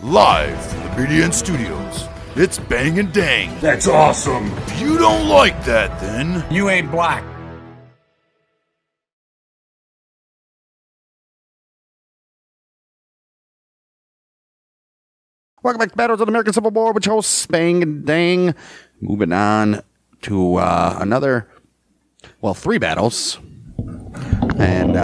Live from the BDN Studios, it's Bang and Dang. That's awesome. If you don't like that, then you ain't black. Welcome back to Battles of the American Civil War with your host Bang and Dang. Moving on to another, well, three battles and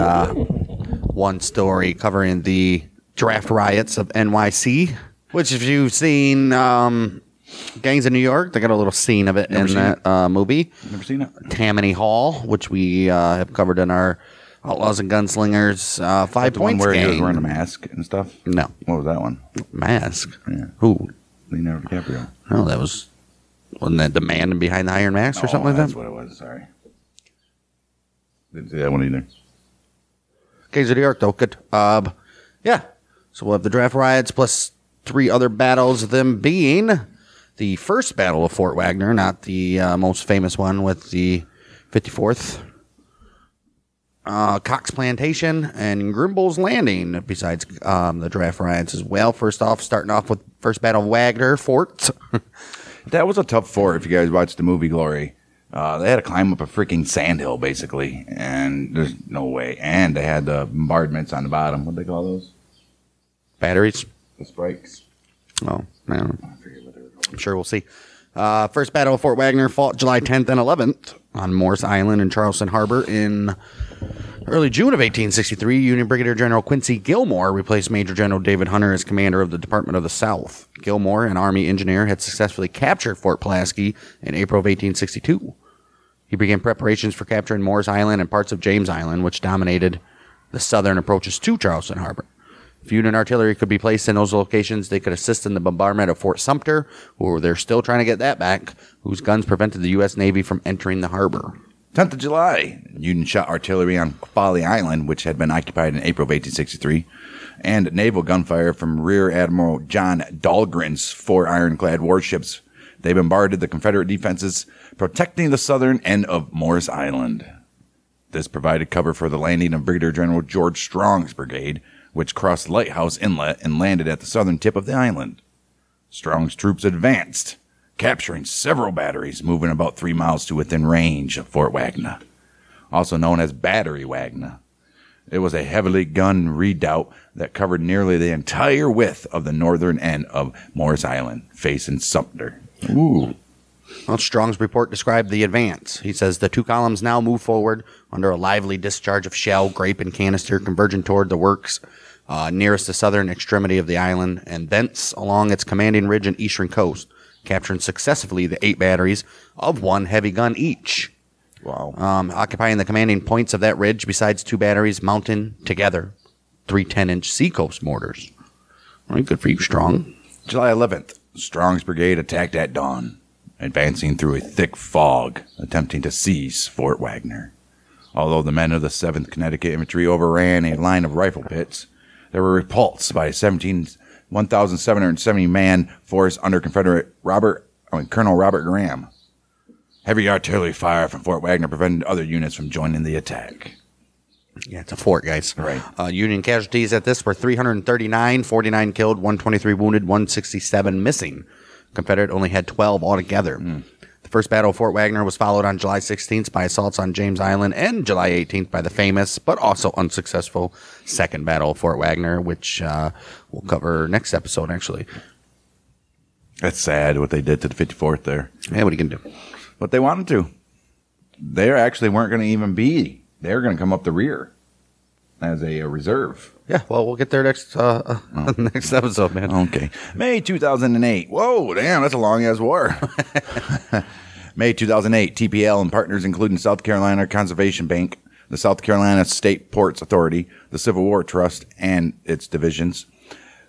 one story covering the draft riots of NYC, which if you've seen Gangs of New York, they got a little scene of it in that movie. Never seen it. Tammany Hall, which we have covered in our Outlaws and Gunslingers 5 points where game. He was wearing a mask and stuff? No. What was that one? Mask? Yeah. Who? Leonardo DiCaprio. Oh, that was... Wasn't that the man behind the Iron Mask or something like that? That's what it was. Sorry. Didn't see that one either. Gangs of New York, though. Good. Yeah. So we'll have the draft riots plus three other battles, them being the first battle of Fort Wagner, not the most famous one with the 54th. Kock's Plantation and Grimble's Landing, besides the draft riots as well. First off, starting off with first battle of Wagner Fort. That was a tough fort. If you guys watched the movie Glory, they had to climb up a freaking sandhill basically, and there's no way. And they had the bombardments on the bottom. What do they call those? Batteries. The spikes. Oh man, I'm sure we'll see. First battle of Fort Wagner fought July 10th and 11th on Morris Island and Charleston Harbor in early June of 1863. Union Brigadier General Quincy Gilmore replaced Major General David Hunter as commander of the Department of the South. Gilmore, an Army engineer, had successfully captured Fort Pulaski in April of 1862. He began preparations for capturing Morris Island and parts of James Island, which dominated the southern approaches to Charleston Harbor. If Union artillery could be placed in those locations, they could assist in the bombardment of Fort Sumter, or they're still trying to get that back, whose guns prevented the U.S. Navy from entering the harbor. 10th of July, Union shot artillery on Folly Island, which had been occupied in April of 1863, and naval gunfire from Rear Admiral John Dahlgren's four ironclad warships. They bombarded the Confederate defenses, protecting the southern end of Morris Island. This provided cover for the landing of Brigadier General George Strong's brigade, which crossed Lighthouse Inlet and landed at the southern tip of the island. Strong's troops advanced, capturing several batteries, moving about 3 miles to within range of Fort Wagner, also known as Battery Wagner. It was a heavily gunned redoubt that covered nearly the entire width of the northern end of Morris Island, facing Sumter. Ooh. Well, Strong's report described the advance. He says the two columns now move forward under a lively discharge of shell, grape, and canister, converging toward the works nearest the southern extremity of the island, and thence along its commanding ridge and eastern coast, capturing successively the 8 batteries of 1 heavy gun each. Wow. Occupying the commanding points of that ridge, besides 2 batteries mounting together 3 10-inch seacoast mortars. All right, good for you, Strong. July 11th, Strong's brigade attacked at dawn, advancing through a thick fog, attempting to seize Fort Wagner. Although the men of the 7th Connecticut Infantry overran a line of rifle pits, they were repulsed by a 1,770-man force under Confederate Colonel Robert Graham. Heavy artillery fire from Fort Wagner prevented other units from joining the attack. Yeah, it's a fort, guys. Right. Union casualties at this were 339, 49 killed, 123 wounded, 167 missing. Confederate only had 12 altogether. Mm. The first battle of Fort Wagner was followed on July 16th by assaults on James Island and July 18th by the famous but also unsuccessful second battle of Fort Wagner, which we'll cover next episode, actually. That's sad what they did to the 54th there. Yeah, what are you going to do? But they wanted to. They actually weren't going to even be. They were going to come up the rear as a reserve. Yeah, well, we'll get there next next episode, man. Okay. May 2008. Whoa, damn, that's a long-ass war. May 2008, TPL and partners including South Carolina Conservation Bank, the South Carolina State Ports Authority, the Civil War Trust, and its divisions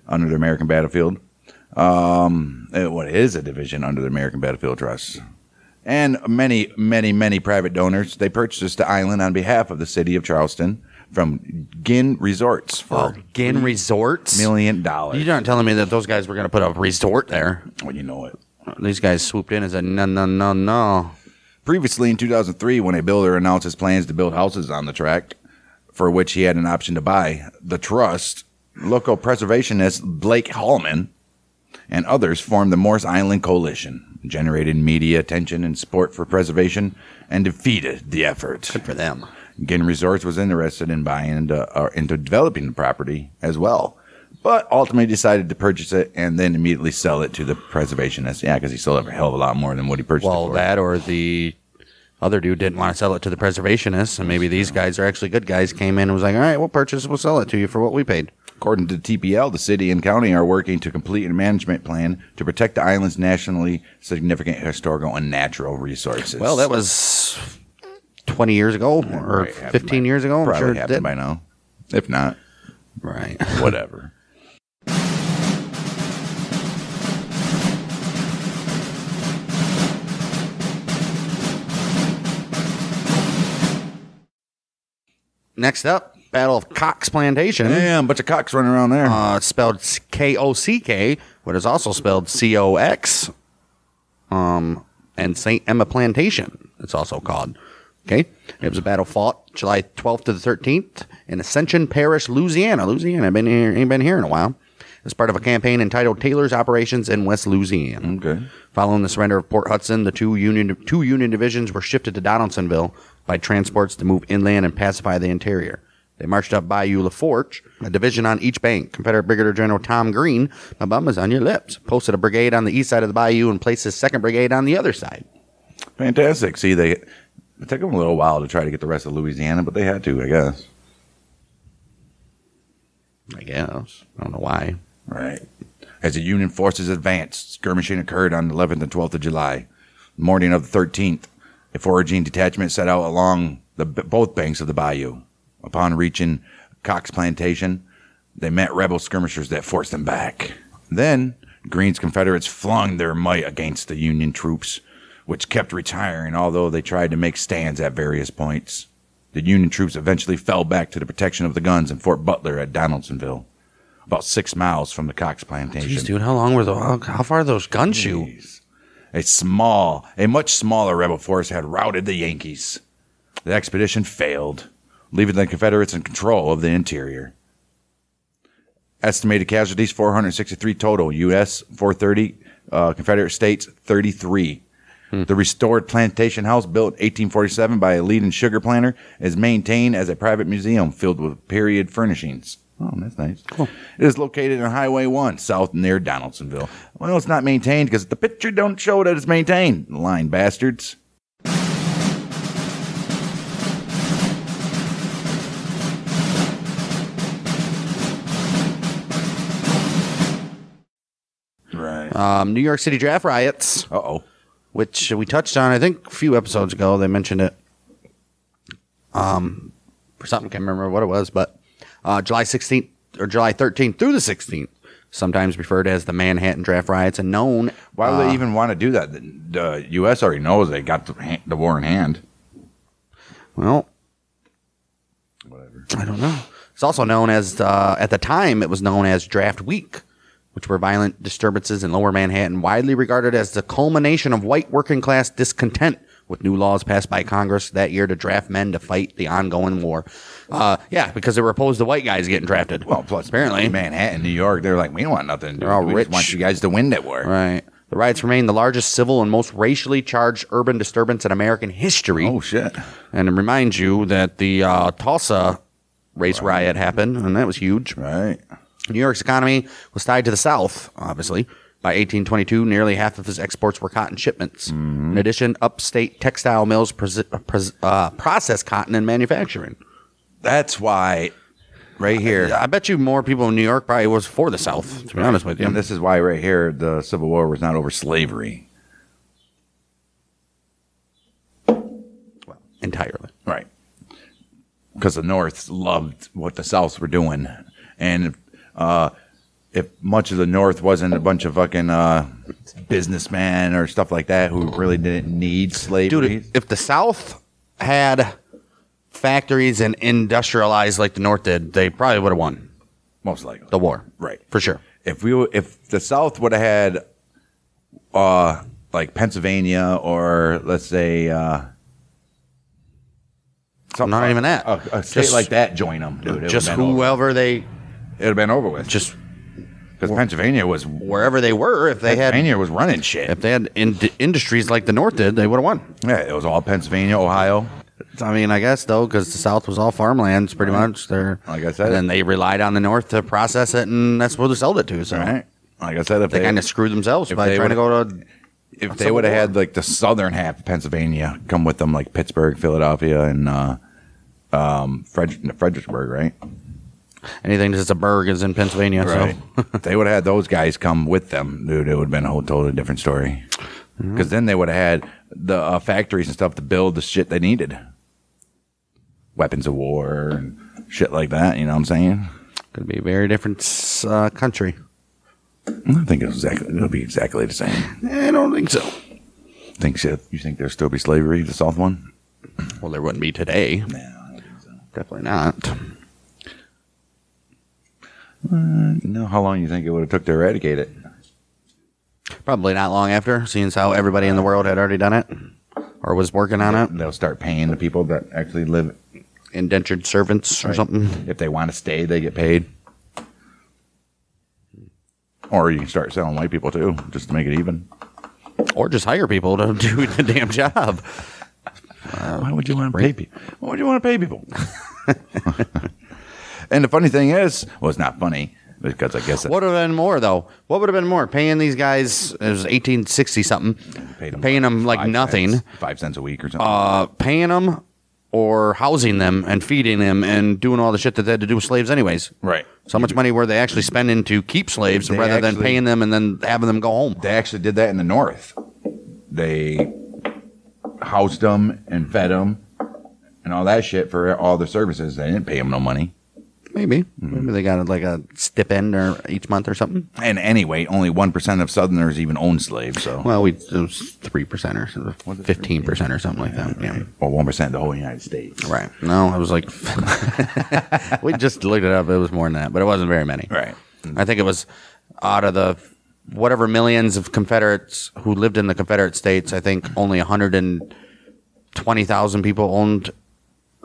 under the American Battlefield. What is a division under the American Battlefield Trust? And many, many, many private donors. They purchased the island on behalf of the city of Charleston from Ginn Resorts for $1 million. You're not telling me that those guys were going to put a resort there. Well, you know it. These guys swooped in and said, no, no, no, no. Previously in 2003, when a builder announced his plans to build houses on the tract, for which he had an option to buy, the trust, local preservationist Blake Hallman, and others formed the Morris Island Coalition, generated media attention and support for preservation, and defeated the effort. Good for them. Ginn Resorts was interested in buying into developing the property as well, but ultimately decided to purchase it and then immediately sell it to the preservationists. Yeah, because he sold it for a hell of a lot more than what he purchased it for. Well, that or the other dude didn't want to sell it to the preservationists, and maybe these guys are actually good guys, came in and was like, all right, we'll purchase it, we'll sell it to you for what we paid. According to TPL, the city and county are working to complete a management plan to protect the island's nationally significant historical and natural resources. Well, that was 20 years ago or 15 years ago. Probably sure happened by now. If not. Right. Whatever. Next up, Battle of Kock's Plantation. Yeah, a bunch of cocks running around there. It's spelled K-O-C-K, but it's also spelled C-O-X. And Saint Emma Plantation, it's also called. Okay. It was a battle fought July 12th to the 13th in Ascension Parish, Louisiana. Louisiana, ain't been here in a while. As part of a campaign entitled Taylor's Operations in West Louisiana. Okay. Following the surrender of Port Hudson, the two Union divisions were shifted to Donaldsonville by transports to move inland and pacify the interior. They marched up Bayou Lafourche, a division on each bank. Confederate Brigadier General Tom Green, my bum is on your lips, posted a brigade on the east side of the bayou and placed his second brigade on the other side. Fantastic. See, it took them a little while to try to get the rest of Louisiana, but they had to, I guess. I don't know why. Right. As the Union forces advanced, skirmishing occurred on the 11th and 12th of July. The morning of the 13th, a foraging detachment set out along both banks of the bayou. Upon reaching Kock's Plantation, they met rebel skirmishers that forced them back. Then, Green's Confederates flung their might against the Union troops, which kept retiring, although they tried to make stands at various points. The Union troops eventually fell back to the protection of the guns in Fort Butler at Donaldsonville, about 6 miles from the Kock's Plantation. Jeez, dude, how far are those guns shoot? A much smaller rebel force had routed the Yankees. The expedition failed, leaving the Confederates in control of the interior. Estimated casualties, 463 total, U.S. 430, Confederate States 33. The restored plantation house, built 1847 by a leading sugar planter, is maintained as a private museum filled with period furnishings. Oh, that's nice. Cool. It is located on Highway 1, south near Donaldsonville. Well, it's not maintained because the picture don't show that it's maintained, lying bastards. Right. New York City Draft Riots. Uh-oh. Which we touched on, I think, a few episodes ago. They mentioned it for something. I can't remember what it was, but July 16th or July 13th through the 16th, sometimes referred as the Manhattan Draft Riots, and known. Why would they even want to do that? The U.S. already knows they got the war in hand. Well, whatever. I don't know. It's also known as at the time it was known as Draft Week, which were violent disturbances in Lower Manhattan, widely regarded as the culmination of white working-class discontent with new laws passed by Congress that year to draft men to fight the ongoing war. Yeah, because they were opposed to white guys getting drafted. Well, plus, apparently, Manhattan, New York, they're like, we don't want nothing. They're all rich. We just want you guys to win that war. Right. The riots remain the largest civil and most racially charged urban disturbance in American history. Oh, shit. And it reminds you that the Tulsa race riot happened, and that was huge. Right. New York's economy was tied to the South, obviously. By 1822, nearly half of his exports were cotton shipments. Mm-hmm. In addition, upstate textile mills process cotton and manufacturing. That's why, right here. I bet you more people in New York probably was for the South, to be honest with you. And this is why right here the Civil War was not over slavery. Well, entirely. Right. Because the North loved what the Souths were doing. And if much of the North wasn't a bunch of fucking businessmen or stuff like that who really didn't need slavery. Dude, if the South had factories and industrialized like the North did, they probably would have won. Most likely. The war. Right. For sure. If the South would have had like Pennsylvania or let's say something. Not like, even that. A state like that join them, dude. Just whoever they... It would have been over with. Just Because Pennsylvania was wherever they were. If they had Pennsylvania was running shit. If they had industries like the North did, they would have won. Yeah, it was all Pennsylvania, Ohio. I mean, I guess though, because the South was all farmlands, pretty much. There, like I said, and then they relied on the North to process it, and that's where they sold it to. So, like I said, if they kind of screwed themselves by trying to go to. If they would have had like the southern half of Pennsylvania come with them, like Pittsburgh, Philadelphia, and Fredericksburg, right? Anything that's a burg is in Pennsylvania. Right. So they would have had those guys come with them, dude. It would have been a whole totally different story. Because then they would have had the factories and stuff to build the shit they needed. Weapons of war and shit like that. You know what I'm saying? Going to be a very different country. I don't think it'll be exactly the same. I don't think so. You think there'll still be slavery, the South one? Well, there wouldn't be today. No, I don't think so. Definitely not. You know, how long do you think it would have took to eradicate it? Probably not long after, seeing as how everybody in the world had already done it or was working on it. They'll start paying the people that actually live indentured servants or something. If they want to stay, they get paid. Or you can start selling white people too, just to make it even. Or just hire people to do the damn job. Why would you want to pay people? Why would you want to pay people? And the funny thing is, well, it's not funny because I guess what would have been more though? What would have been more? Paying these guys, it was 1860 something, paying them like nothing, 5 cents a week or something. Paying them or housing them and feeding them and doing all the shit that they had to do with slaves anyways. Right. So much money were they actually spending to keep slaves rather than paying them and then having them go home? They actually did that in the North. They housed them and fed them and all that shit for all their services. They didn't pay them no money. Maybe. Maybe they got like a stipend or each month or something. And anyway, only 1% of Southerners even owned slaves. So well, it was 3% or 15% or something like that. Yeah. Or 1% of the whole United States. Right. No, it was like we just looked it up. It was more than that, but it wasn't very many. Right. I think it was out of the whatever millions of Confederates who lived in the Confederate States. I think only 120,000 people owned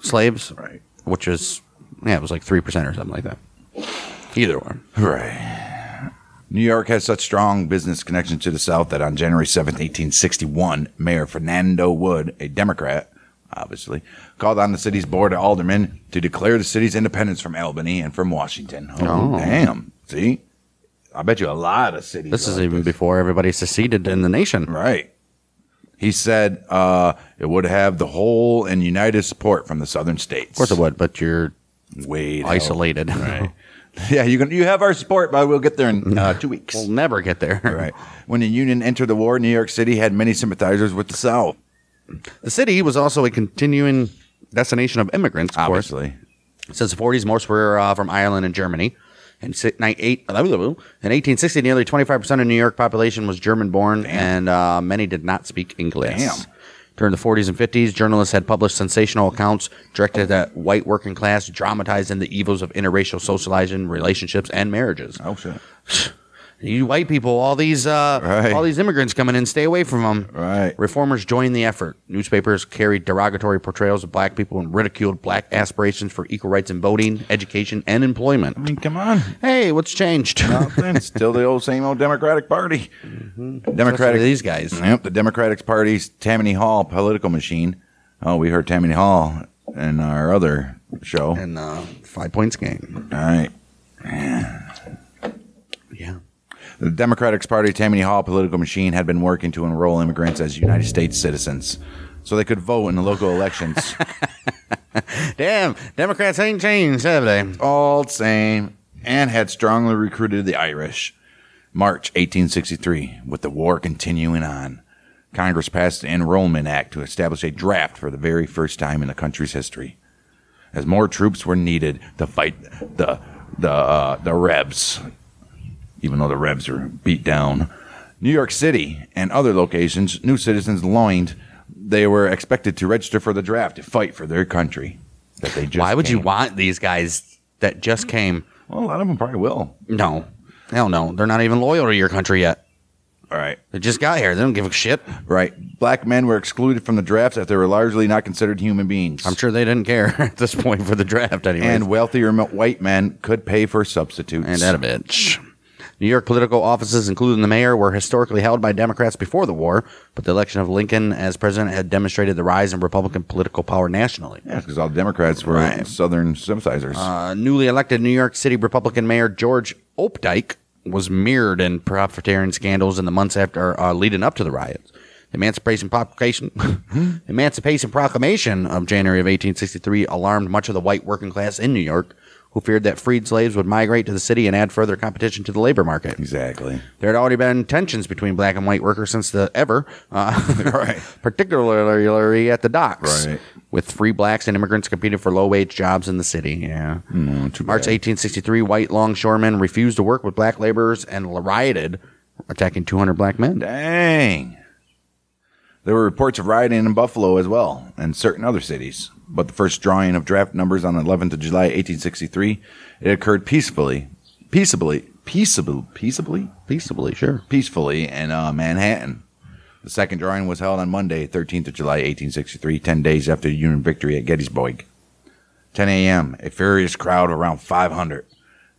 slaves. Right. Which is. Yeah, it was like 3% or something like that. Either one. Right. New York has such strong business connections to the South that on January 7th, 1861, Mayor Fernando Wood, a Democrat, obviously, called on the city's board of aldermen to declare the city's independence from Albany and from Washington. Oh, damn. See? I bet you a lot of cities. This is even before everybody seceded in the nation. Right. He said it would have the whole and united support from the southern states. Of course it would, but you're... Way isolated, right? Yeah, you have our support, but we'll get there in 2 weeks. We'll never get there, right? When the Union entered the war, New York City had many sympathizers with the South. The city was also a continuing destination of immigrants, obviously. Since the 40s, most were from Ireland and Germany. In 1860, nearly 25% of New York population was German-born, and many did not speak English. Damn. During the 40s and 50s, journalists had published sensational accounts directed at white working class, dramatizing the evils of interracial socializing, relationships, and marriages. Oh, shit. You white people, all these immigrants coming in, stay away from them. Right. Reformers joined the effort. Newspapers carried derogatory portrayals of black people and ridiculed black aspirations for equal rights in voting, education, and employment. I mean, come on. Hey, what's changed? Nothing. Still the same old Democratic Party. Democratic. These guys. Yep, the Democratic Party's Tammany Hall political machine. Oh, we heard Tammany Hall in our other show. And 5 points game. All right. Yeah. The Democratic Party Tammany Hall political machine had been working to enroll immigrants as United States citizens so they could vote in the local elections. Damn, Democrats ain't changed, have they? All the same, and had strongly recruited the Irish. March 1863, with the war continuing on, Congress passed the Enrollment Act to establish a draft for the very first time in the country's history, as more troops were needed to fight the Rebs. Even though the Rebs were beat down. New York City and other locations, new citizens loined. They were expected to register for the draft to fight for their country. That they just Why would came. You want these guys that just came? Well, a lot of them probably will. No. Hell no. They're not even loyal to your country yet. All right. They just got here. They don't give a shit. Right. Black men were excluded from the drafts as they were largely not considered human beings. I'm sure they didn't care at this point for the draft anyway. And wealthier white men could pay for substitutes. And that a bitch. New York political offices, including the mayor, were historically held by Democrats before the war, but the election of Lincoln as president had demonstrated the rise in Republican political power nationally. Yeah, because all the Democrats were Southern sympathizers. Newly elected New York City Republican Mayor George Opdyke was mirrored in profiteering scandals in the months after leading up to the riots. The Emancipation Proclamation of January of 1863 alarmed much of the white working class in New York, who feared that freed slaves would migrate to the city and add further competition to the labor market. Exactly. There had already been tensions between black and white workers since particularly at the docks, with free blacks and immigrants competing for low-wage jobs in the city. Yeah. March 1863, white longshoremen refused to work with black laborers and rioted, attacking 200 black men. Dang. There were reports of rioting in Buffalo as well and certain other cities, but the first drawing of draft numbers on the 11th of July, 1863, it occurred peacefully in Manhattan. The second drawing was held on Monday, 13th of July, 1863, 10 days after the Union victory at Gettysburg. 10 a.m., a furious crowd of around 500,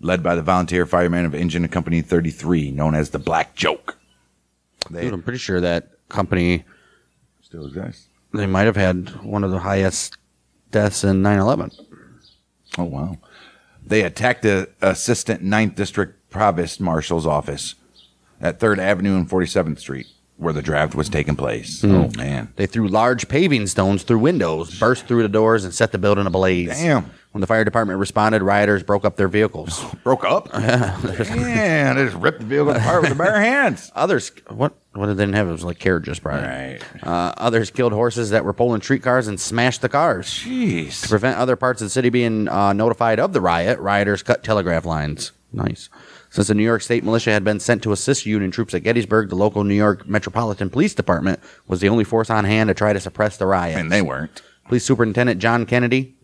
led by the volunteer firemen of Engine Company 33, known as the Black Joke. Dude, I'm pretty sure that company still exists. They might have had one of the highest deaths in 9/11. Oh, wow. They attacked the Assistant 9th District Provost Marshal's office at 3rd Avenue and 47th Street, where the draft was taking place. Mm. Oh, man. They threw large paving stones through windows, burst through the doors, and set the building ablaze. Damn. When the fire department responded, rioters broke up their vehicles. Broke up? Yeah, they just ripped the vehicle apart with their bare hands. Others, what did they have? It was like carriages, probably. Right. Others killed horses that were pulling streetcars and smashed the cars. Jeez. To prevent other parts of the city being notified of the riot, rioters cut telegraph lines. Nice. Since the New York State militia had been sent to assist Union troops at Gettysburg, the local New York Metropolitan Police Department was the only force on hand to try to suppress the riots. And they weren't. Police Superintendent John Kennedy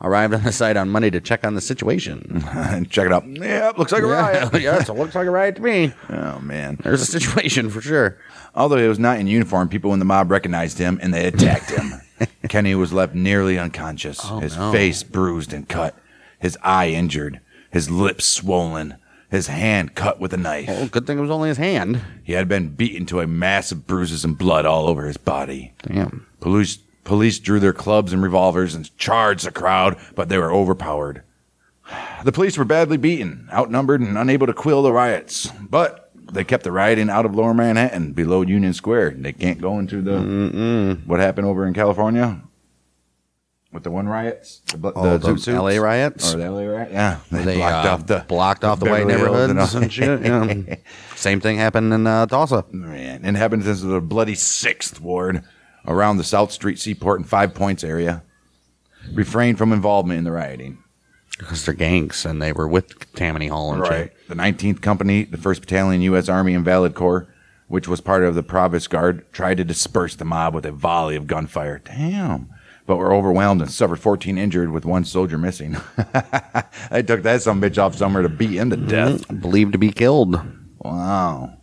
arrived on the site on Monday to check on the situation. Check it out. Yeah, looks like a riot. Yes, it looks like a riot to me. Oh, man. There's a situation for sure. Although he was not in uniform, people in the mob recognized him and they attacked him. Kennedy was left nearly unconscious, his face bruised and cut, his eye injured, his lips swollen, his hand cut with a knife. Oh, good thing it was only his hand. He had been beaten to a mass of bruises and blood all over his body. Damn. Police drew their clubs and revolvers and charged the crowd, but they were overpowered. The police were badly beaten, outnumbered, and unable to quell the riots. But they kept the rioting out of Lower Manhattan, below Union Square. They can't go into the what happened over in California with the one riots, the L.A. riots, or the L.A. riots. Yeah, they blocked off the white neighborhoods and shit. Yeah. Same thing happened in Tulsa. Man, it happened since the bloody 6th Ward. Around the South Street Seaport and Five Points area, refrained from involvement in the rioting. Because they're gangs, and they were with Tammany Hall and shit. The 19th Company, the 1st Battalion, U.S. Army Invalid Corps, which was part of the Provost Guard, tried to disperse the mob with a volley of gunfire. Damn. But were overwhelmed and suffered 14 injured with one soldier missing. They took that sumbitch off somewhere to beat him to death. Believed to be killed. Wow.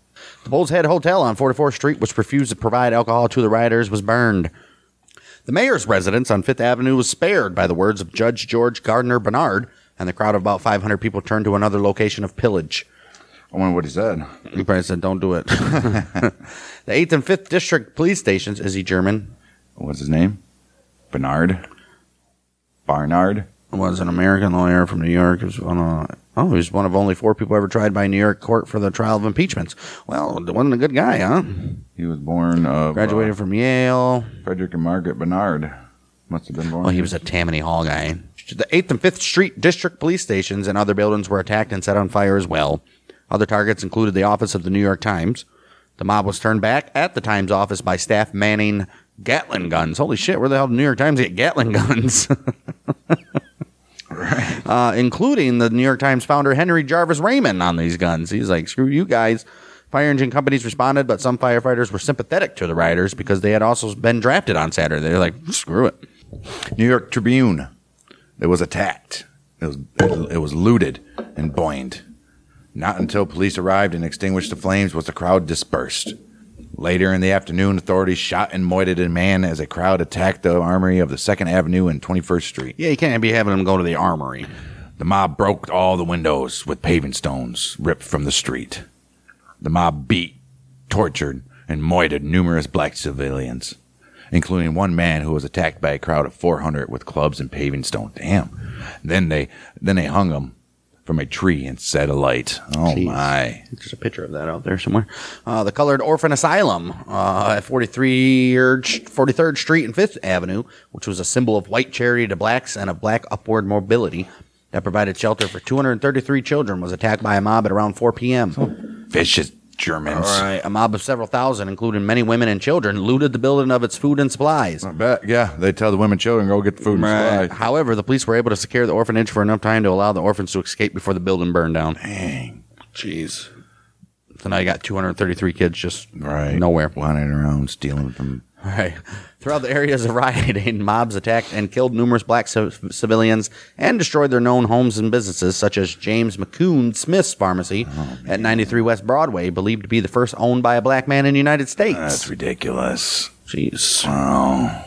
The Bull's Head Hotel on 44th Street, which refused to provide alcohol to the rioters, was burned. The mayor's residence on 5th Avenue was spared by the words of Judge George Gardner Bernard, and the crowd of about 500 people turned to another location of pillage. I wonder what he said. He probably said, don't do it. The 8th and 5th District Police Stations. Is he German? What's his name? Bernard? Barnard? Was an American lawyer from New York. He was one of only 4 people ever tried by a New York court for the trial of impeachments. Well, wasn't a good guy, huh? He was born graduated from Yale. Frederick and Margaret Bernard must have been born. Well, he was a Tammany Hall guy. The 8th and 5th Street District Police Stations and other buildings were attacked and set on fire as well. Other targets included the office of the New York Times. The mob was turned back at the Times office by staff manning Gatling guns. Holy shit, where the hell did the New York Times get Gatling guns? Including the New York Times founder Henry Jarvis Raymond on these guns. He's like, screw you guys. Fire engine companies responded, but some firefighters were sympathetic to the rioters because they had also been drafted on Saturday. They're like, screw it. New York Tribune. It was attacked. It was looted and burned. Not until police arrived and extinguished the flames was the crowd dispersed. Later in the afternoon, authorities shot and moited a man as a crowd attacked the armory of the 2nd Avenue and 21st Street. Yeah, you can't be having them go to the armory. The mob broke all the windows with paving stones ripped from the street. The mob beat, tortured, and murdered numerous black civilians, including one man who was attacked by a crowd of 400 with clubs and paving stones. Damn. Then they hung him from a tree and set alight. Oh, jeez. My. There's a picture of that out there somewhere. The Colored Orphan Asylum at 43rd Street and 5th Avenue, which was a symbol of white charity to blacks and of black upward mobility that provided shelter for 233 children, was attacked by a mob at around 4 p.m. So vicious Germans. All right. A mob of several thousand, including many women and children, looted the building of its food and supplies. I bet. Yeah, they tell the women and children, go get the food and supplies. However, the police were able to secure the orphanage for enough time to allow the orphans to escape before the building burned down. Dang. Jeez. So now you got 233 kids just nowhere. Wandering around, stealing from... All right. Throughout the areas of rioting, mobs attacked and killed numerous black civilians and destroyed their known homes and businesses, such as James McCoon Smith's Pharmacy at 93 West Broadway, believed to be the first owned by a black man in the United States. That's ridiculous. Jeez. Wow.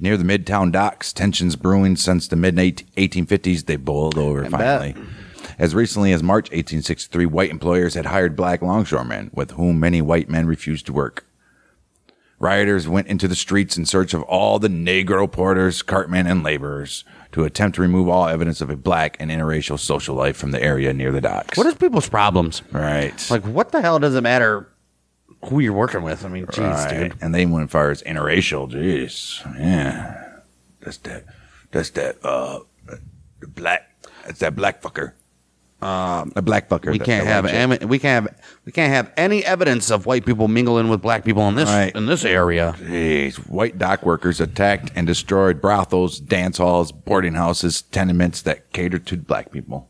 Near the Midtown docks, tensions brewing since the mid-1850s, they boiled over finally. As recently as March 1863, white employers had hired black longshoremen, with whom many white men refused to work. Rioters went into the streets in search of all the Negro porters, cartmen, and laborers to attempt to remove all evidence of a black and interracial social life from the area near the docks. What is people's problems? Right. Like, what the hell does it matter who you're working with? I mean, jeez, dude. And they went as far as interracial. Jeez. Yeah. That's that black fucker. A black fucker. We can't have any evidence of white people mingling with black people in this area. Jeez. White dock workers attacked and destroyed brothels, dance halls, boarding houses, tenements that catered to black people.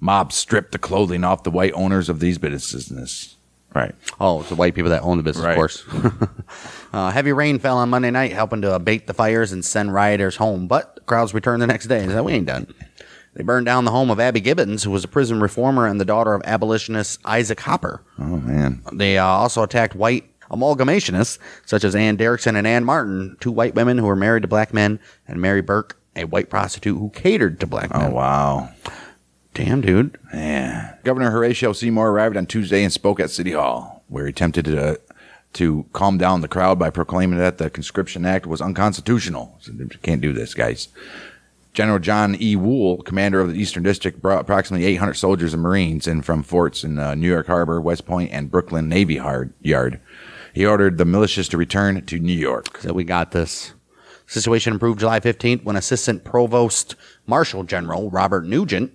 Mobs stripped the clothing off the white owners of these businesses. Right. Oh, it's the white people that own the business, of course. Heavy rain fell on Monday night, helping to abate the fires and send rioters home. But crowds returned the next day. So we ain't done. They burned down the home of Abby Gibbons, who was a prison reformer and the daughter of abolitionist Isaac Hopper. Oh, man. They also attacked white amalgamationists, such as Ann Derrickson and Ann Martin, two white women who were married to black men, and Mary Burke, a white prostitute who catered to black men. Oh, wow. Damn, dude. Yeah. Governor Horatio Seymour arrived on Tuesday and spoke at City Hall, where he attempted to calm down the crowd by proclaiming that the Conscription Act was unconstitutional. So you can't do this, guys. General John E. Wool, commander of the Eastern District, brought approximately 800 soldiers and Marines in from forts in New York Harbor, West Point, and Brooklyn Navy Yard. He ordered the militias to return to New York. So we got this. Situation improved July 15th when Assistant Provost Marshal General Robert Nugent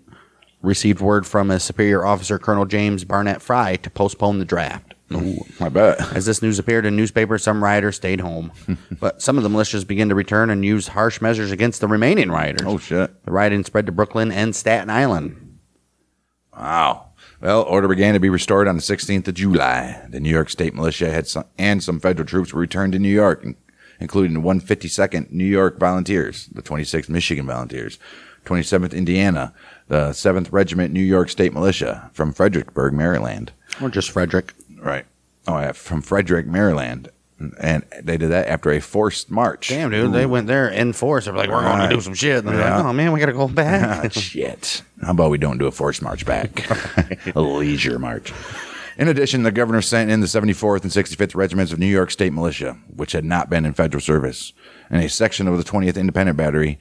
received word from his superior officer, Colonel James Barnett Fry, to postpone the draft. Ooh, I bet. As this news appeared in newspapers, some rioters stayed home. But some of the militias began to return and used harsh measures against the remaining rioters. Oh, shit. The rioting spread to Brooklyn and Staten Island. Wow. Well, order began to be restored on the 16th of July. The New York State militia and some federal troops were returned to New York, including the 152nd New York Volunteers, the 26th Michigan Volunteers, 27th Indiana, the 7th Regiment New York State Militia from Fredericksburg, Maryland. Or just Frederick. Right. Oh, yeah, from Frederick, Maryland. And they did that after a forced march. Damn, dude. Ooh. They went there in force. They were like, we're going to do some shit. And they're like, oh, man, we got to go back. Shit. How about we don't do a forced march back? A leisure march. In addition, the governor sent in the 74th and 65th Regiments of New York State Militia, which had not been in federal service, and a section of the 20th Independent Battery,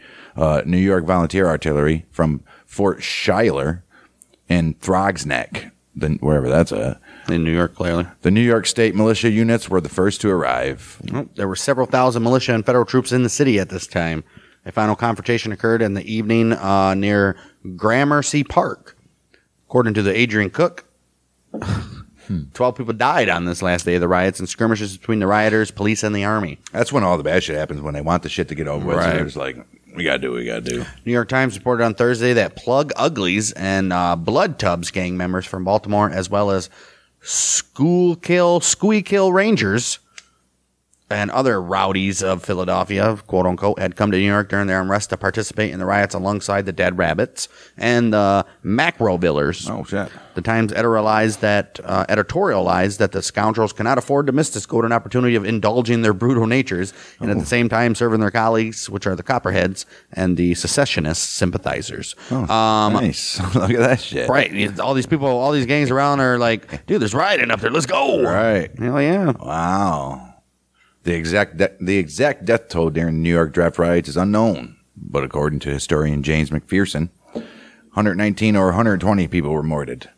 New York Volunteer Artillery from Fort Schuyler and Throg's Neck, wherever that's at. In New York, clearly. The New York State militia units were the first to arrive. There were several thousand militia and federal troops in the city at this time. A final confrontation occurred in the evening near Gramercy Park. According to the Adrian Cook, 12 people died on this last day of the riots and skirmishes between the rioters, police, and the army. That's when all the bad shit happens, when they want the shit to get over with. So they're just like, we got to do what we got to do. New York Times reported on Thursday that Plug Uglies and Blood Tubs gang members from Baltimore, as well as Schuylkill Rangers and other rowdies of Philadelphia, quote unquote, had come to New York during their unrest to participate in the riots alongside the Dead Rabbits and the Macrovillers. Oh, shit. The Times editorialized that the scoundrels cannot afford to miss this golden opportunity of indulging their brutal natures and at the same time serving their colleagues, which are the Copperheads and the secessionist sympathizers. Oh, nice. Look at that shit. Right. All these people, all these gangs around are like, dude, there's rioting up there. Let's go. Right. Hell yeah. Wow. The exact death toll during the New York draft riots is unknown, but according to historian James McPherson, 119 or 120 people were murdered,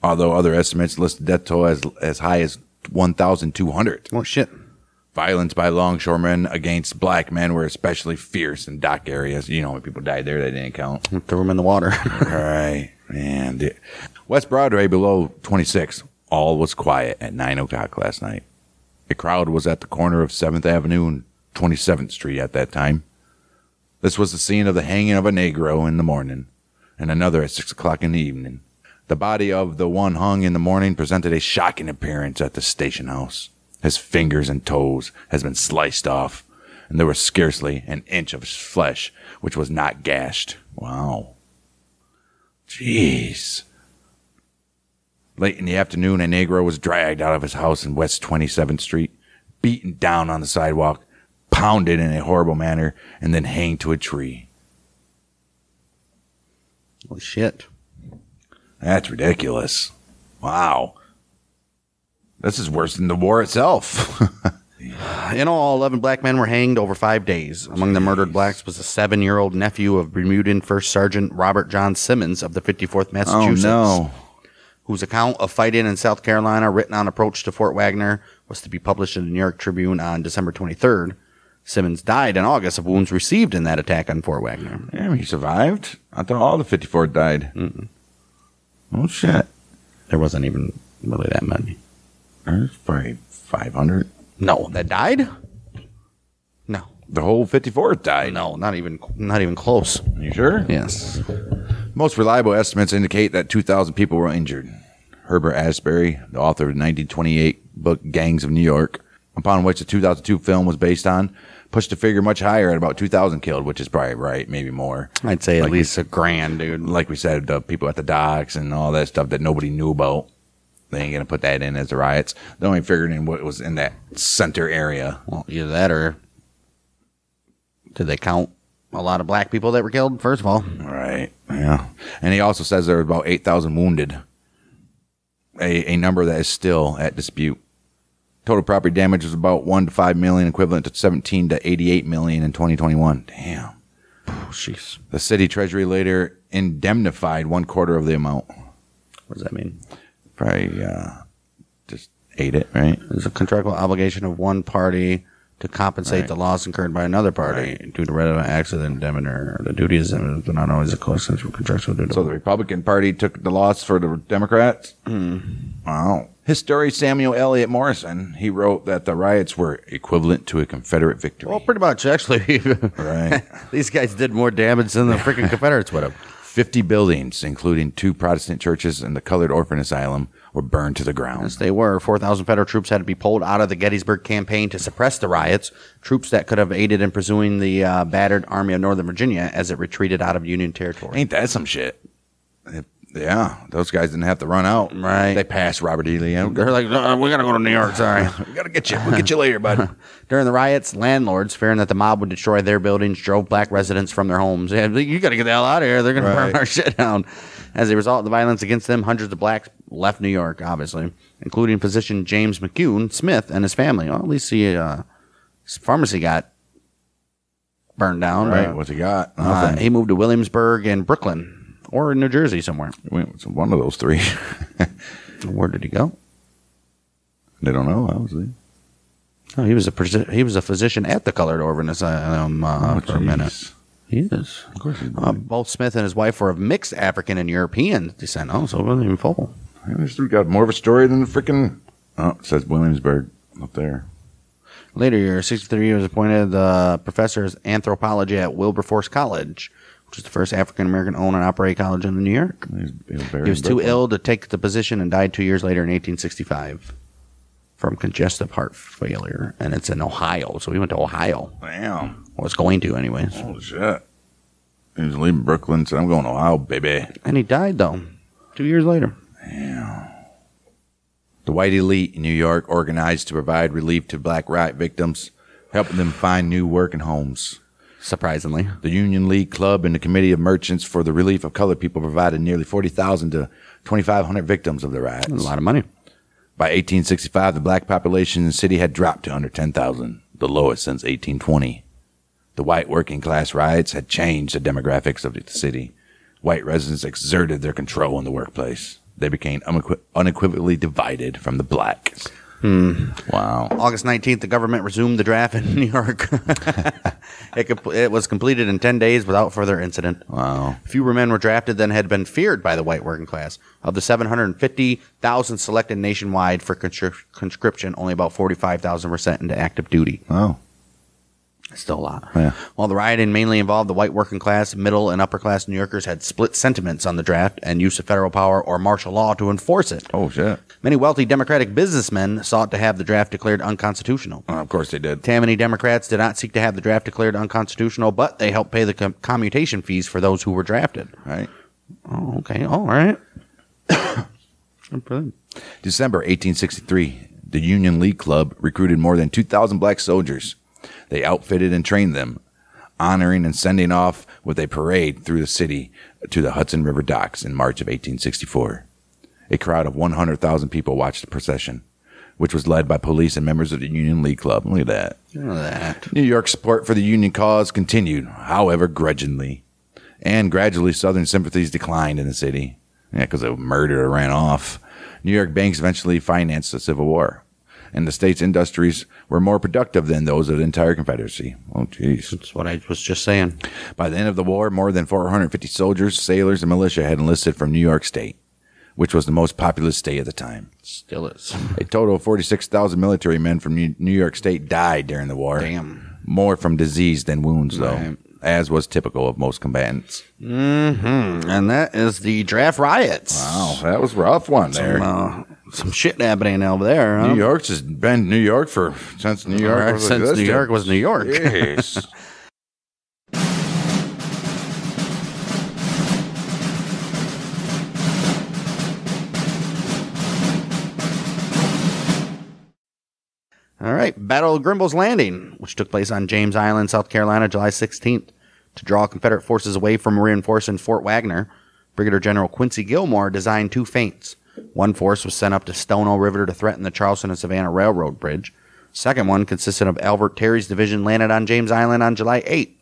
although other estimates list the death toll as high as 1,200. Oh, shit. Violence by longshoremen against black men were especially fierce in dock areas. You know, when people died there, they didn't count. Threw them in the water. All right. Man. West Broadway below 26. All was quiet at 9 o'clock last night. The crowd was at the corner of 7th Avenue and 27th Street at that time. This was the scene of the hanging of a Negro in the morning and another at 6 o'clock in the evening. The body of the one hung in the morning presented a shocking appearance at the station house. His fingers and toes had been sliced off, and there was scarcely an inch of his flesh which was not gashed. Wow. Jeez. Late in the afternoon, a Negro was dragged out of his house in West 27th Street, beaten down on the sidewalk, pounded in a horrible manner, and then hanged to a tree. Holy shit. That's ridiculous. Wow. This is worse than the war itself. In all, 11 black men were hanged over 5 days. Among the murdered blacks was a 7-year-old nephew of Bermudan First Sergeant Robert John Simmons of the 54th Massachusetts. Oh, no. Whose account of fighting in South Carolina written on approach to Fort Wagner was to be published in the New York Tribune on December 23rd. Simmons died in August of wounds received in that attack on Fort Wagner. Yeah, he survived. I thought all the 54 died. Mm-mm. Oh, shit. There wasn't even really that many. There's probably 500. No, that died? No. The whole 54 died? No, not even close. Are you sure? Yes. Most reliable estimates indicate that 2,000 people were injured. Herbert Asbury, the author of the 1928 book Gangs of New York, upon which the 2002 film was based on, pushed the figure much higher at about 2,000 killed, which is probably right, maybe more. I'd say at least a grand, dude. Like we said, the people at the docks and all that stuff that nobody knew about. They ain't going to put that in as the riots. They only figured in what was in that center area. Well, either that or did they count a lot of black people that were killed, first of all? Right. Yeah. And he also says there were about 8,000 wounded, a number that is still at dispute. Total property damage was about $1 to $5 million, equivalent to $17 to $88 million in 2021. Damn. Oh, jeez. The city treasury later indemnified 1/4 of the amount. What does that mean? Probably just ate it, right? There's a contractual obligation of one party to compensate the loss incurred by another party due to relevant accident indemnity. The duty is not always a coincidence with contractual duty. So the Republican Party took the loss for the Democrats? Mm. Wow. Historian Samuel Eliot Morrison, he wrote that the riots were equivalent to a Confederate victory. Well, pretty much, actually. Right. These guys did more damage than the freaking Confederates would have. 50 buildings, including 2 Protestant churches and the Colored Orphan Asylum, were burned to the ground. Yes, they were. 4,000 federal troops had to be pulled out of the Gettysburg campaign to suppress the riots, troops that could have aided in pursuing the battered Army of Northern Virginia as it retreated out of Union territory. Ain't that some shit? Yeah, those guys didn't have to run out. Right. They passed Robert E. Lee. They're like, no, we got to go to New York, sorry. We got to get you. We'll get you later, bud. During the riots, landlords, fearing that the mob would destroy their buildings, drove black residents from their homes. Yeah, you got to get the hell out of here. They're going to burn our shit down. As a result of the violence against them, hundreds of blacks left New York, obviously, including physician James McCune Smith and his family. Well, at least he, his pharmacy got burned down. Right, what's he got? Nothing. He moved to Williamsburg and Brooklyn. Or in New Jersey somewhere. One of those three. Where did he go? They don't know. Obviously. Oh, he was a physician at the Colored Orphan Asylum for a minute. He is, of course. Both Smith and his wife were of mixed African and European descent. Oh, so it wasn't even full. This dude got more of a story than the freaking. Oh, it says Williamsburg up there. Later year, 63, he was appointed the professor of anthropology at Wilberforce College, which is the first African-American owned and operated college in New York. He was too ill to take the position and died 2 years later in 1865. from congestive heart failure, and it's in Ohio. So we went to Ohio. Damn. Well, it's going to anyways. Oh, shit. He was leaving Brooklyn, said, I'm going to Ohio, baby. And he died, though, 2 years later. Damn. The white elite in New York organized to provide relief to black riot victims, helping them find new work and homes. Surprisingly. The Union League Club and the Committee of Merchants for the Relief of Colored People provided nearly 40,000 to 2,500 victims of the riots. That's a lot of money. By 1865, the black population in the city had dropped to under 10,000, the lowest since 1820. The white working class riots had changed the demographics of the city. White residents exerted their control in the workplace. They became unequivocally divided from the blacks. Hmm. Wow. August 19th, the government resumed the draft in New York. It was completed in 10 days without further incident. Wow. Fewer men were drafted than had been feared by the white working class. Of the 750,000 selected nationwide for conscription, only about 45,000 were sent into active duty. Wow. Still a lot. Yeah. While the rioting mainly involved the white working class, middle and upper class New Yorkers had split sentiments on the draft and use of federal power or martial law to enforce it. Oh, shit. Many wealthy Democratic businessmen sought to have the draft declared unconstitutional. Of course they did. Tammany Democrats did not seek to have the draft declared unconstitutional, but they helped pay the commutation fees for those who were drafted. Right. Oh, okay. All right. December 1863, the Union League Club recruited more than 2,000 black soldiers. They outfitted and trained them, honoring and sending off with a parade through the city to the Hudson River docks in March of 1864. A crowd of 100,000 people watched the procession, which was led by police and members of the Union League Club. Look at that. Look at that. New York's support for the Union cause continued, however grudgingly, and gradually Southern sympathies declined in the city. Yeah, because a murderer ran off. New York banks eventually financed the Civil War, and the state's industries were more productive than those of the entire Confederacy. Oh, jeez. That's what I was just saying. By the end of the war, more than 450 soldiers, sailors, and militia had enlisted from New York State, which was the most populous state at the time. Still is. A total of 46,000 military men from New York State died during the war. Damn. More from disease than wounds, though, right, as was typical of most combatants. Mm-hmm. And that is the draft riots. Wow, that was a rough one there. Some shit happening over there. Huh? New York's has been New York for since New York. Right, since New York was New York. Yes. All right, Battle of Grimble's Landing, which took place on James Island, South Carolina, July 16th, to draw Confederate forces away from reinforcing Fort Wagner. Brigadier General Quincy Gilmore designed two feints. One force was sent up to Stono River to threaten the Charleston and Savannah Railroad Bridge. Second one, consisting of Albert Terry's division, landed on James Island on July 8th.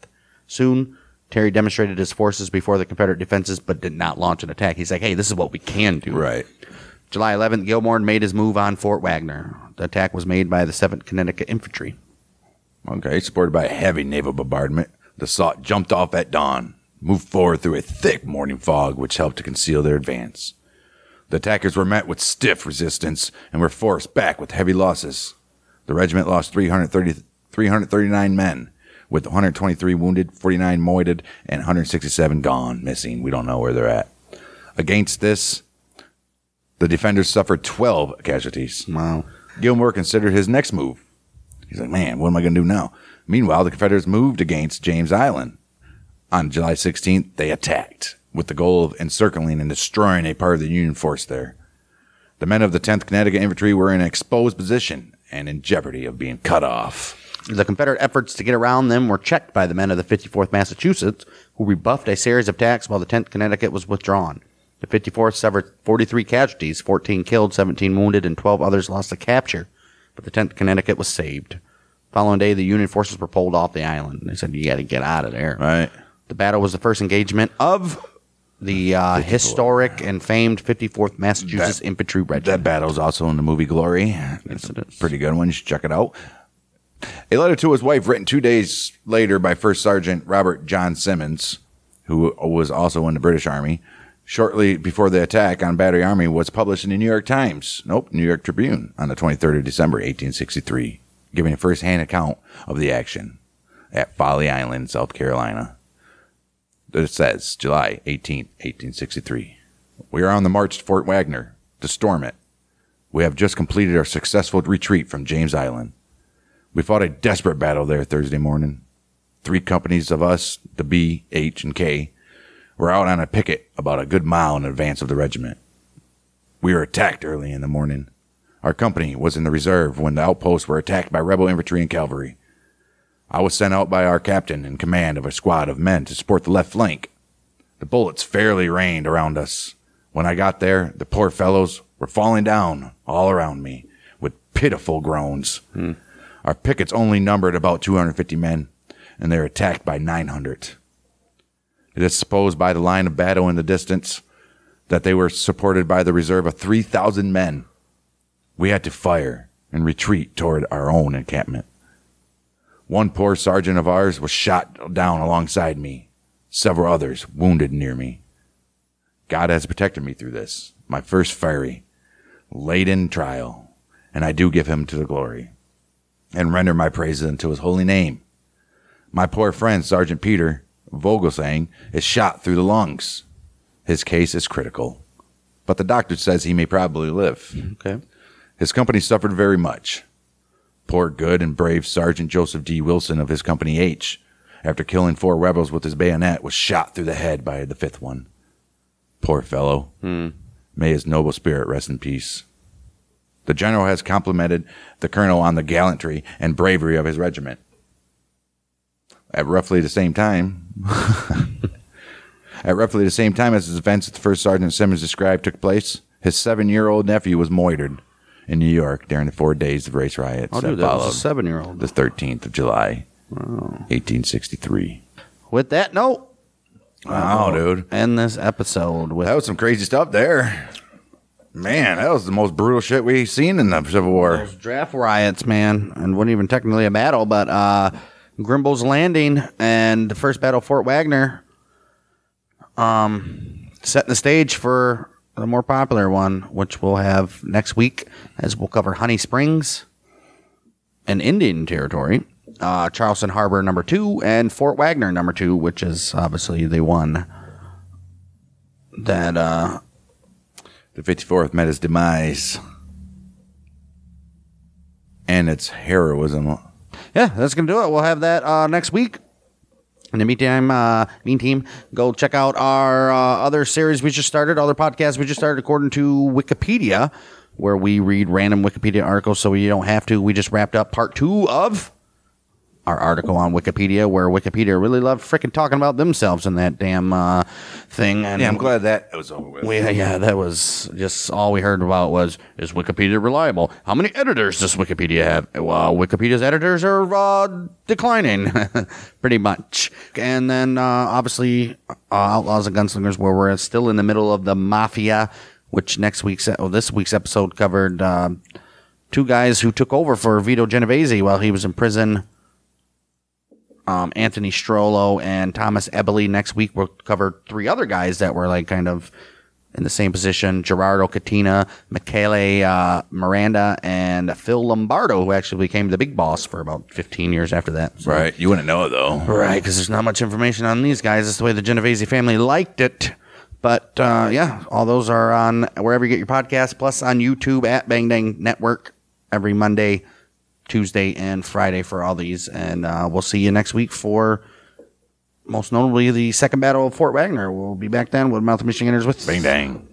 Soon, Terry demonstrated his forces before the Confederate defenses, but did not launch an attack. He's like, hey, this is what we can do. Right. July 11th, Gilmore made his move on Fort Wagner. The attack was made by the 7th Connecticut Infantry. Okay, supported by a heavy naval bombardment, the assault jumped off at dawn, moved forward through a thick morning fog, which helped to conceal their advance. The attackers were met with stiff resistance and were forced back with heavy losses. The regiment lost 339 men, with 123 wounded, 49 moited, and 167 gone, missing. We don't know where they're at. Against this, the defenders suffered 12 casualties. Wow. Gilmore considered his next move. He's like, man, what am I going to do now? Meanwhile, the Confederates moved against James Island. On July 16th, they attacked, with the goal of encircling and destroying a part of the Union force there. The men of the 10th Connecticut Infantry were in an exposed position and in jeopardy of being cut off. The Confederate efforts to get around them were checked by the men of the 54th Massachusetts, who rebuffed a series of attacks while the 10th Connecticut was withdrawn. The 54th suffered 43 casualties, 14 killed, 17 wounded, and 12 others lost to capture, but the 10th Connecticut was saved. The following day, the Union forces were pulled off the island. They said, you got to get out of there. Right. The battle was the first engagement of the historic and famed 54th Massachusetts Infantry Regiment. That battle is also in the movie Glory. Yes, it is. Pretty good one. You should check it out. A letter to his wife written 2 days later by First Sergeant Robert John Simmons, who was also in the British Army, shortly before the attack on Battery Army, was published in the New York Times. Nope, New York Tribune on the 23rd of December, 1863, giving a first-hand account of the action at Folly Island, South Carolina. It says, July 18, 1863. We are on the march to Fort Wagner to storm it. We have just completed our successful retreat from James Island. We fought a desperate battle there Thursday morning. Three companies of us, the B, H, and K, were out on a picket about a good mile in advance of the regiment. We were attacked early in the morning. Our company was in the reserve when the outposts were attacked by rebel infantry and cavalry. I was sent out by our captain in command of a squad of men to support the left flank. The bullets fairly rained around us. When I got there, the poor fellows were falling down all around me with pitiful groans. Our pickets only numbered about 250 men, and they were attacked by 900. It is supposed by the line of battle in the distance that they were supported by the reserve of 3,000 men. We had to fire and retreat toward our own encampment. One poor sergeant of ours was shot down alongside me, several others wounded near me. God has protected me through this, my first fiery, laden trial, and I do give him to the glory, and render my praises unto his holy name. My poor friend, Sergeant Peter Vogelsang, is shot through the lungs. His case is critical, but the doctor says he may probably live. Okay. His company suffered very much. Poor good and brave Sergeant Joseph D. Wilson of his Company H, after killing four rebels with his bayonet, was shot through the head by the fifth one. Poor fellow. May his noble spirit rest in peace. The general has complimented the colonel on the gallantry and bravery of his regiment. At roughly the same time, as his events that First Sergeant Simmons described took place, his 7-year-old nephew was moitered in New York during the 4 days of race riots followed. Was a 7-year-old. The 13th of July, 1863. With that note, wow, dude, end this episode with that was some crazy stuff there. Man, that was the most brutal shit we've seen in the Civil War. Those draft riots, man, and wasn't even technically a battle, but Grimball's Landing and the first battle of Fort Wagner, setting the stage for the more popular one, which we'll have next week, as we'll cover Honey Springs and Indian Territory, Charleston Harbor number 2, and Fort Wagner number 2, which is obviously the one that the 54th met its demise and its heroism. Yeah, that's going to do it. We'll have that next week. In the meantime, go check out our other series we just started, other podcasts we just started according to Wikipedia, where we read random Wikipedia articles so you don't have to. We just wrapped up part 2 of our article on Wikipedia, where Wikipedia really loved freaking talking about themselves in that damn thing. And yeah, I'm glad that was over with. Yeah, that was just all we heard about was, is Wikipedia reliable? How many editors does Wikipedia have? Well, Wikipedia's editors are declining, pretty much. And then, obviously, Outlaws and Gunslingers, where we're still in the middle of the Mafia, which this week's episode covered 2 guys who took over for Vito Genovese while he was in prison. Anthony Strollo and Thomas Eberle. Next week, we'll cover 3 other guys that were like kind of in the same position: Gerardo Catina, Michele Miranda, and Phil Lombardo, who actually became the big boss for about 15 years after that. So, right. You wouldn't know it, though. Right, because there's not much information on these guys. That's the way the Genovese family liked it. But, yeah, all those are on wherever you get your podcast, plus on YouTube at Bang Dang Network every Monday, Tuesday, and Friday for all these, and we'll see you next week for most notably the second battle of Fort Wagner. We'll be back then with Mouth of Michiganders with Bang Dang.